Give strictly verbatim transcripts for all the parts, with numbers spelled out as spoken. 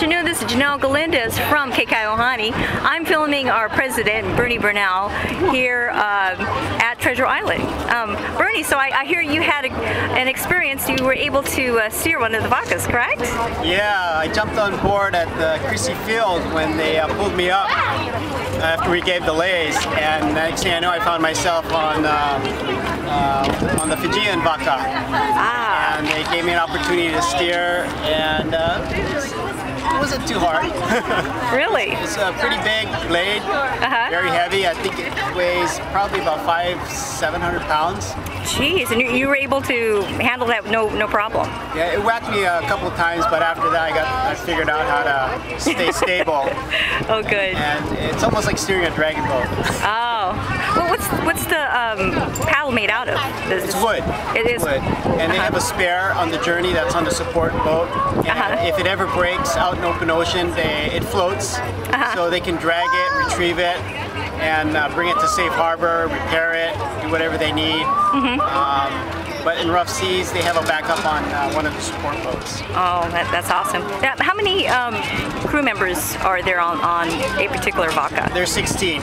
afternoon, this is Janelle Galindez from Ke Kai O'Uhane. I'm filming our president, Bernie Bernal, here uh, at Treasure Island. Um, Bernie, so I, I hear you had a, an experience. You were able to uh, steer one of the Vakas, correct? Yeah, I jumped on board at the Chrissy Field when they uh, pulled me up after we gave the lays, and next thing I know, I found myself on uh, uh, on the Fijian Vaka, ah. and they gave me an opportunity to steer, and uh, it wasn't too hard. Really? It's a pretty big blade, uh-huh. very heavy. I think it weighs probably about five, seven hundred pounds. Jeez, and you were able to handle that no no problem. Yeah, it whacked me a couple of times, but after that I got I figured out how to stay stable. Oh, good. And it's almost like steering a dragon boat. Oh, well, what's what's the um, paddle made out of? This it's wood. It is wood, and they uh-huh. have a spare on the journey that's on the support boat. And uh-huh. if it ever breaks out in open ocean, they, it floats, uh-huh. so they can drag it, retrieve it, and uh, bring it to safe harbor, repair it, do whatever they need. Mm-hmm. um, but in rough seas, they have a backup on uh, one of the support boats. Oh, that, that's awesome. Now, how many um, crew members are there on, on a particular Vaka? There's sixteen.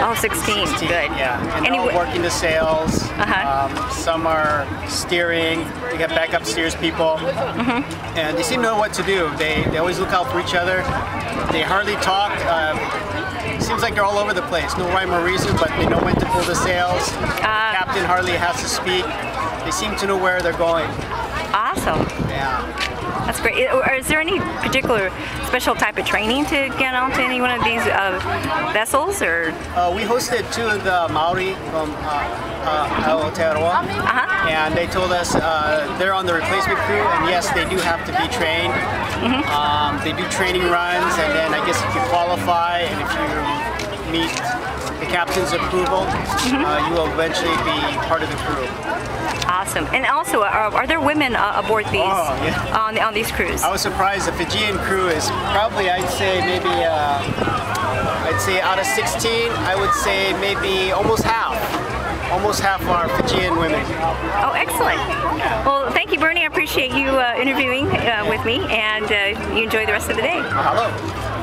Oh, sixteen. sixteen. Good. Yeah, and Any they're working the sails. Uh-huh. um, some are steering. They got backup steers people. Mm-hmm. And they seem to know what to do. They, they always look out for each other. They hardly talk. Um, Seems like they're all over the place. No rhyme or reason, but they know when to pull the sails. Uh, Captain hardly has to speak. They seem to know where they're going. Awesome. Yeah. That's great. Is there any particular special type of training to get onto any one of these uh, vessels, or? Uh, we hosted two of the Maori from uh, uh, Aotearoa, uh-huh. and they told us uh, they're on the replacement crew, and yes, they do have to be trained. Mm-hmm. um, they do training runs, and then I guess if you qualify and if you meet the captain's approval, mm-hmm. uh, you will eventually be part of the crew. Awesome. And also, are, are there women uh, aboard these oh, yeah. on on these crews? I was surprised. The Fijian crew is probably, I'd say, maybe uh, I'd say out of sixteen, I would say maybe almost half. Almost half are Fijian women. Oh, excellent. Well, thank you, Bernie. I appreciate you uh, interviewing uh, with me, and uh, you enjoy the rest of the day. Mahalo.